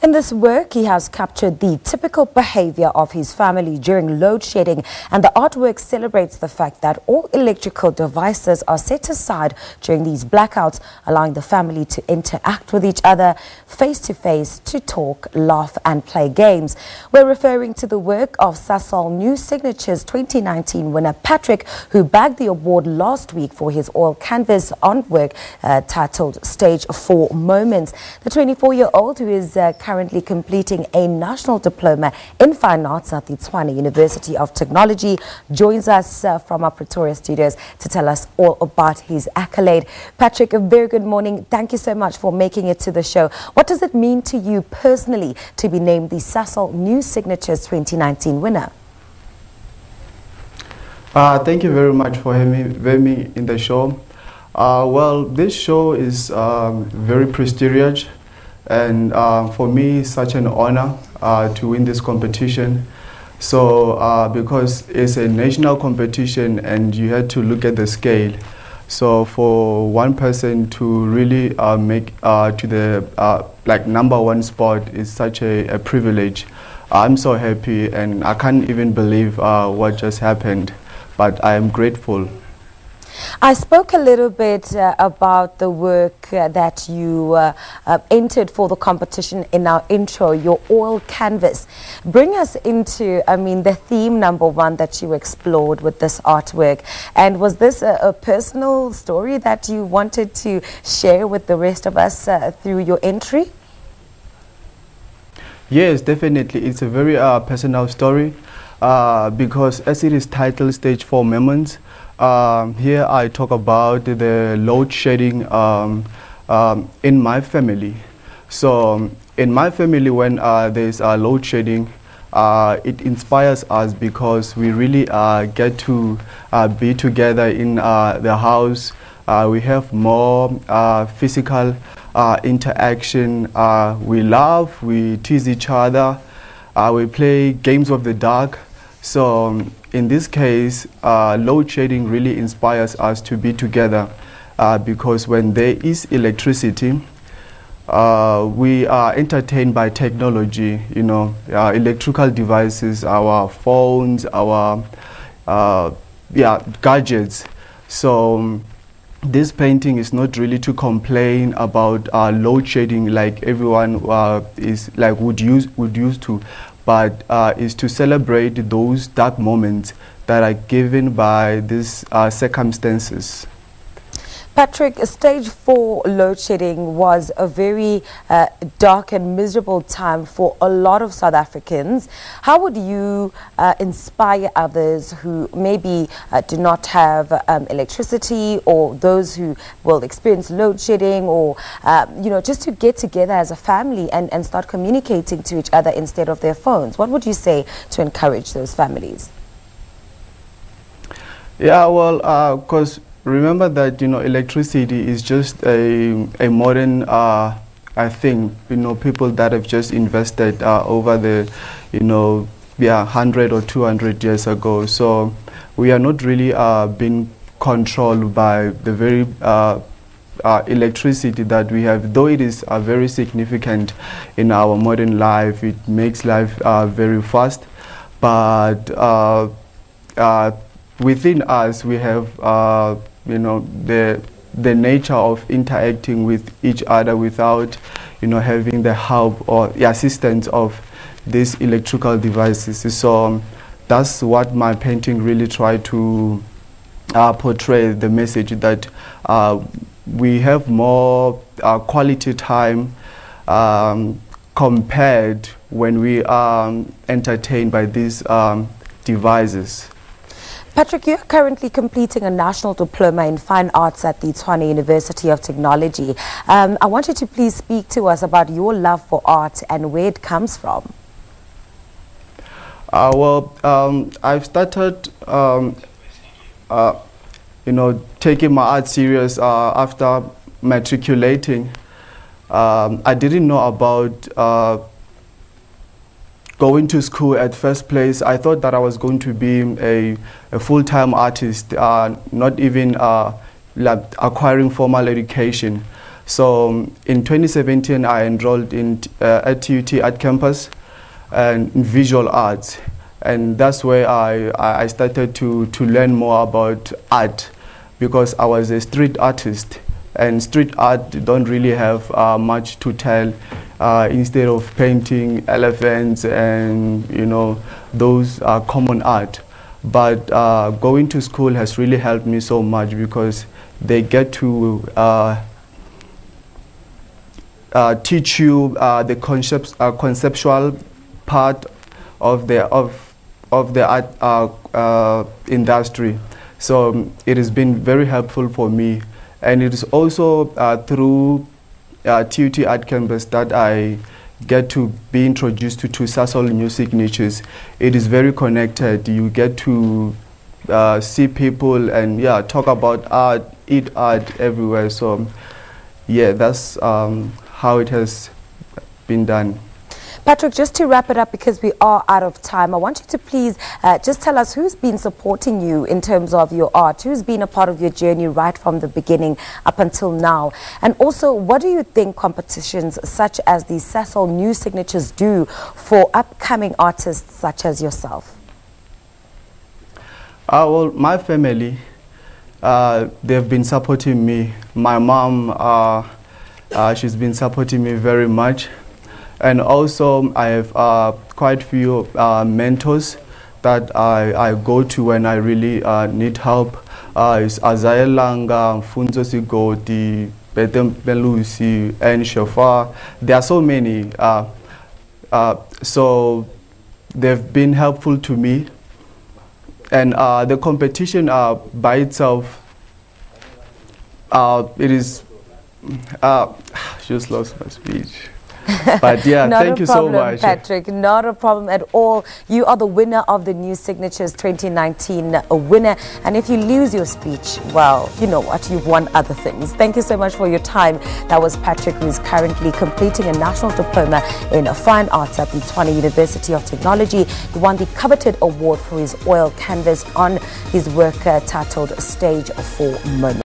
In this work, he has captured the typical behavior of his family during load shedding, and the artwork celebrates the fact that all electrical devices are set aside during these blackouts, allowing the family to interact with each other face to face, to talk, laugh and play games. We're referring to the work of Sasol New Signatures 2019 winner Patrick, who bagged the award last week for his oil canvas artwork titled Stage 4 Moments. The 24-year-old, who is currently completing a national diploma in fine arts at the Tshwane University of Technology, joins us from our Pretoria studios to tell us all about his accolade. Patrick, a very good morning. Thank you so much for making it to the show. What does it mean to you personally to be named the Sasol New Signatures 2019 winner? Thank you very much for having me in the show. Well, this show is very prestigious. And for me, it's such an honor to win this competition. So because it's a national competition and you had to look at the scale. So for one person to really make to the number 1 spot is such a privilege. I'm so happy and I can't even believe what just happened, but I am grateful. I spoke a little bit about the work that you entered for the competition in our intro, your oil canvas. Bring us into, I mean, the theme number 1 that you explored with this artwork. And was this a personal story that you wanted to share with the rest of us through your entry? Yes, definitely. It's a very personal story because as it is titled Stage 4 Moments, here I talk about the load shedding in my family. So in my family, when there's load shedding, it inspires us because we really get to be together in the house. We have more physical interaction. We laugh, we tease each other, we play games of the dark. So in this case, load shedding really inspires us to be together because when there is electricity, we are entertained by technology, you know, electrical devices, our phones, our gadgets. So this painting is not really to complain about load shedding like everyone would use to. But is to celebrate those dark moments that are given by these circumstances. Patrick, Stage 4 load shedding was a very dark and miserable time for a lot of South Africans. How would you inspire others who maybe do not have electricity, or those who will experience load shedding, or you know, just to get together as a family and start communicating to each other instead of their phones? What would you say to encourage those families? Yeah, well, of course. Remember that, you know, electricity is just a modern thing. You know, people that have just invested over the, you know, 100 or 200 years ago. So we are not really being controlled by the very electricity that we have. Though it is very significant in our modern life, it makes life very fast. But within us, we have you know, the nature of interacting with each other without, you know, having the help or the assistance of these electrical devices. So that's what my painting really tried to portray, the message that we have more quality time compared when we are entertained by these devices. Patrick, you're currently completing a national diploma in fine arts at the Tshwane University of Technology. I want you to please speak to us about your love for art and where it comes from. Well, I've started, you know, taking my art serious after matriculating. I didn't know about going to school at first place. I thought that I was going to be a full-time artist, not even acquiring formal education. So in 2017, I enrolled in at TUT Art Campus and in visual arts, and that's where I started to learn more about art, because I was a street artist, and street art don't really have much to tell. Instead of painting elephants and, you know, those are common art. But going to school has really helped me so much, because they get to teach you the conceptual part of the art industry. So it has been very helpful for me, and it is also through TUT Art Campus that I get to be introduced to Sasol New Signatures. It is very connected. You get to see people and, yeah, talk about art, eat art everywhere. So yeah, that's how it has been done. Patrick, just to wrap it up, because we are out of time, I want you to please just tell us who's been supporting you in terms of your art, who's been a part of your journey right from the beginning up until now, and also what do you think competitions such as the Sasol New Signatures do for upcoming artists such as yourself? Well, my family, they've been supporting me. My mom, she's been supporting me very much. And also, I have quite a few mentors that I go to when I really need help. It's Azael Langa, Funzo Sigoti, Betem Belusi, and Shofar. There are so many. So they've been helpful to me. And the competition by itself, it is, just lost my speech. But yeah, thank you so much, Patrick. Not a problem at all. You are the winner of the New Signatures 2019 winner. And if you lose your speech, well, you know what? You've won other things. Thank you so much for your time. That was Patrick, who is currently completing a national diploma in fine arts at the Tshwane University of Technology. He won the coveted award for his oil canvas on his work titled Stage 4 Moments.